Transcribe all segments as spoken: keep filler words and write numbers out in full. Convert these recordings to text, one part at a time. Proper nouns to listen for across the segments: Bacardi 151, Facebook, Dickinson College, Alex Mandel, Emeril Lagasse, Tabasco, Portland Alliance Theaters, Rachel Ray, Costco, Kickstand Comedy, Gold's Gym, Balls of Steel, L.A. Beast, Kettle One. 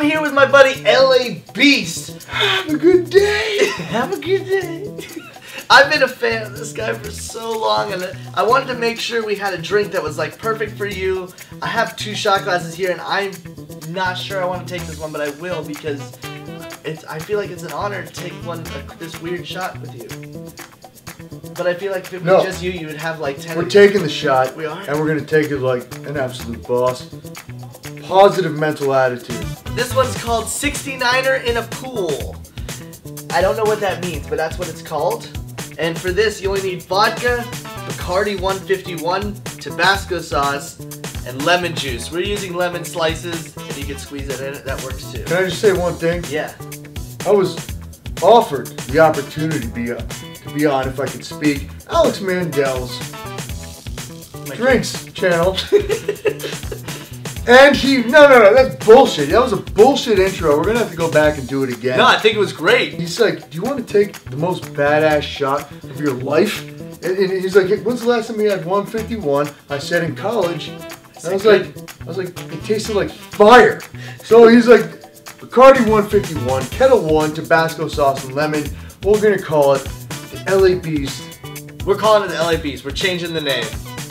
I'm here with my buddy L A. Beast. Have a good day. Have a good day. I've been a fan of this guy for so long, and I wanted to make sure we had a drink that was like perfect for you. I have two shot glasses here, and I'm not sure I want to take this one, but I will because it's. I feel like it's an honor to take one this weird shot with you. But I feel like if it no. was just you, you would have like ten. We're taking the shot. We are, and we're gonna take it like an absolute boss. Positive mental attitude. This one's called sixty-niner in a Pool. I don't know what that means, but that's what it's called. And for this, you only need vodka, Bacardi one fifty-one, Tabasco sauce, and lemon juice. We're using lemon slices, and you can squeeze that in. That works too. Can I just say one thing? Yeah. I was offered the opportunity to be, uh, to be on if I could speak Alex Mandel's My Drinks God. Channel. And he, no, no, no, that's bullshit. That was a bullshit intro. We're going to have to go back and do it again. No, I think it was great. He's like, do you want to take the most badass shot of your life? And, and he's like, when's the last time you had one fifty-one? I said in college. And I was like, I was like, it tasted like fire. So he's like, Bacardi one fifty-one, Kettle One, Tabasco sauce, and lemon. We're going to call it the L A. Beast. We're calling it the L A. Beast. We're changing the name.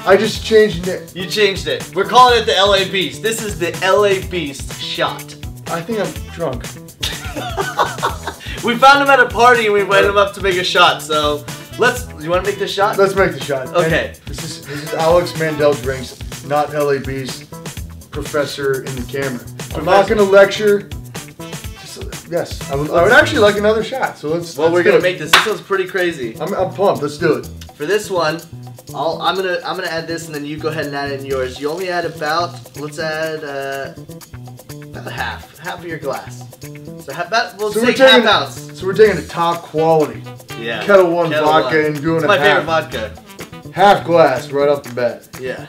I just changed it. You changed it. We're calling it the L A. Beast. This is the L A. Beast shot. I think I'm drunk. We found him at a party and we invited him up to make a shot. So let's. You want to make the shot? Let's make the shot. Okay. And this is this is Alex Mandel Drinks, not L A. Beast. Professor in the camera. I'm not gonna lecture. Just, yes, I would, I would actually like another shot. So let's. Well, let's we're gonna it. make this. This one's pretty crazy. I'm, I'm pumped. Let's do it. For this one. I'll, I'm gonna I'm gonna add this, and then you go ahead and add in yours. You only add about let's add uh, about half half of your glass. So half about we'll so take we're taking, half ounce. So we're taking the top quality. Yeah. Kettle One Kettle vodka one. and doing it's a my half. My favorite vodka. Half glass right off the bat. Yeah.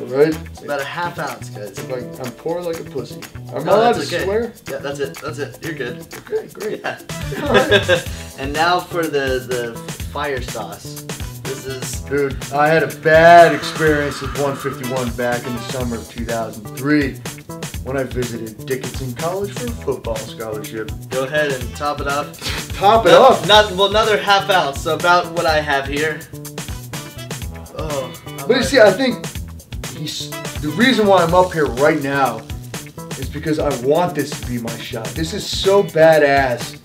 All right. It's about a half ounce, guys. I'm like I'm poor like a pussy. I'm no, allowed to okay. swear. Yeah, that's it. That's it. You're good. Okay, great. Yeah. All right. And now for the the fire sauce. This is Dude, I had a bad experience with one fifty-one back in the summer of two thousand three when I visited Dickinson College for a football scholarship. Go ahead and top it up. Top it no, up. Not well, another half ounce, so about what I have here. Oh. I'm but you see, I think he's, the reason why I'm up here right now is because I want this to be my shot. This is so badass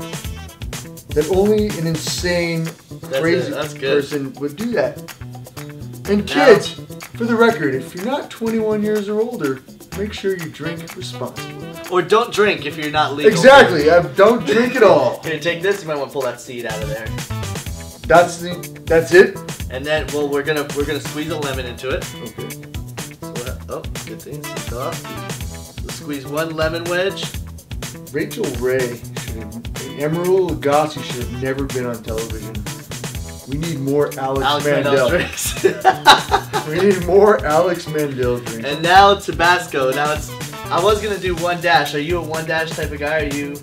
that only an insane, that's crazy that's person would do that. And kids, now, for the record, if you're not twenty-one years or older, make sure you drink responsibly. Or don't drink if you're not legal. Exactly, I don't drink at all. Here, take this, you might want to pull that seed out of there. That's the, that's it? And then, well, we're gonna, we're gonna squeeze a lemon into it. Okay. So, uh, oh, good thing, it's off. We'll squeeze one lemon wedge. Rachel Ray should have Emeril Lagasse should have never been on television. We need more Alex, Alex Mandel. Mandel drinks. We need more Alex Mandel drinks. And now Tabasco. Now it's. I was gonna do one dash. Are you a one dash type of guy? Or are you?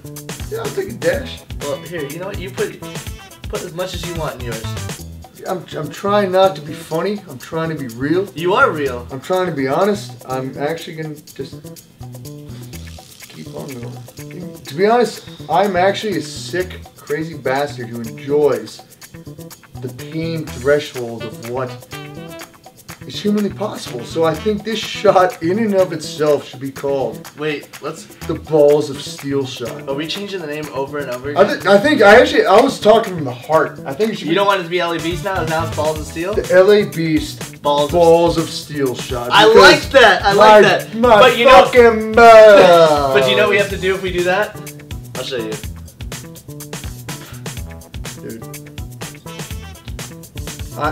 Yeah, I'll take a dash. Well, here. You know what? You put put as much as you want in yours. I'm I'm trying not to be funny. I'm trying to be real. You are real. I'm trying to be honest. I'm actually gonna just. To be honest, I'm actually a sick, crazy bastard who enjoys the pain threshold of what is humanly possible. So I think this shot, in and of itself, should be called. Wait, let's. The Balls of Steel shot. Are we changing the name over and over again? I, th I think I actually I was talking from the heart. I think it should. You be, don't want it to be L A. Beast now. Now it's Balls of Steel. The L A. Beast. Balls, Balls of, Steel. of Steel shot. I like that. I like my, that. My but you fucking know, but you know what we have to do if we do that? I'll show you. Dude. I,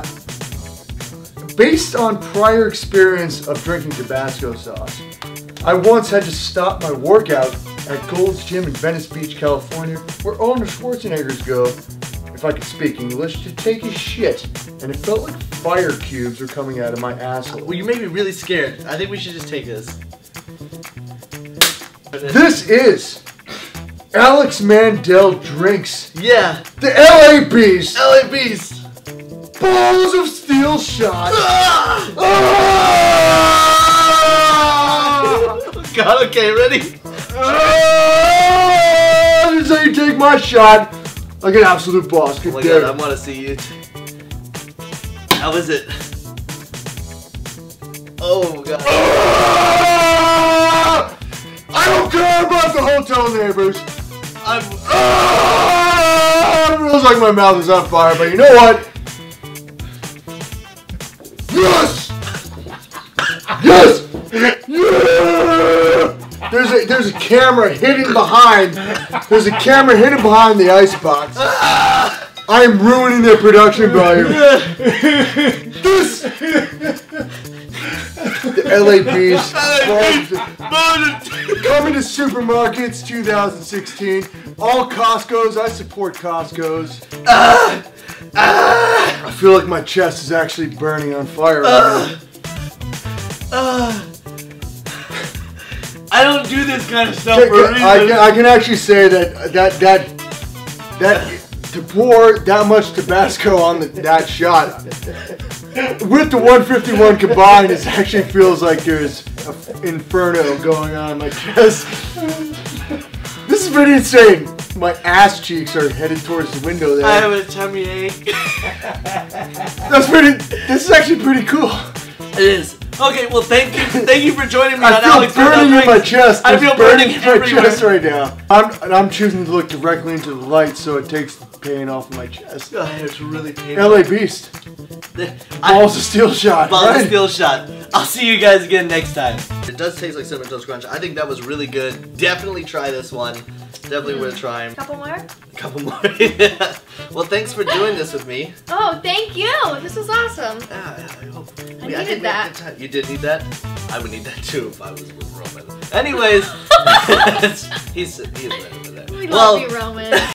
based on prior experience of drinking Tabasco sauce, I once had to stop my workout at Gold's Gym in Venice Beach, California, where Arnold Schwarzenegger's go, if I could speak English, to take a shit. And it felt like fire cubes were coming out of my asshole. Well, you made me really scared. I think we should just take this. This is Alex Mandel Drinks. Yeah. The L A. Beast. L A. Beast. Balls of Steel shot. Ah! Ah! God, okay, ready? Oh, this is how you take my shot. Like an absolute boss. Good oh my there. God, I want to see you. How is it? Oh God. Oh, I don't care about the hotel neighbors. I'm. Oh, it feels like my mouth is on fire, but you know what? Yes! Yes! Yeah! There's a there's a camera hidden behind. There's a camera hidden behind the icebox. I am ruining their production value. This the L A. Beast coming to supermarkets two thousand sixteen. All Costco's. I support Costco's. Ah! Ah! I feel like my chest is actually burning on fire right now. Uh, I don't do this kind of stuff for a reason. I can, I can actually say that that that that to pour that much Tabasco on the, that shot with the one fifty-one combined, it actually feels like there's an inferno going on in my chest. This is pretty insane. My ass cheeks are headed towards the window there. I have a tummy ache. That's pretty. This is actually pretty cool. It is. Okay, well, thank you, thank you for joining me. I on feel Alex burning in my chest. I feel burning, burning in my everywhere. chest right now. I'm I'm choosing to look directly into the light, so it takes the pain off my chest. Oh, it's really painful. L A. Beast. Balls of steel shot. Balls right? of steel shot. I'll see you guys again next time. It does taste like Cinnamon Toast Crunch. I think that was really good. Definitely try this one. Definitely mm. worth trying. Couple more. Couple more. Yeah. Well, thanks for doing this with me. Oh, thank you. This was awesome. Yeah, I hope. I we, needed I that. You did need that. I would need that too if I was with Roman. Anyways, he's he's right over there. We love well, you, Roman.